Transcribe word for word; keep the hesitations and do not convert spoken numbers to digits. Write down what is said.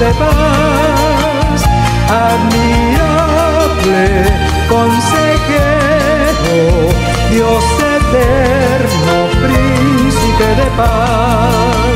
de paz, admirable consejero, Dios eterno, príncipe de paz.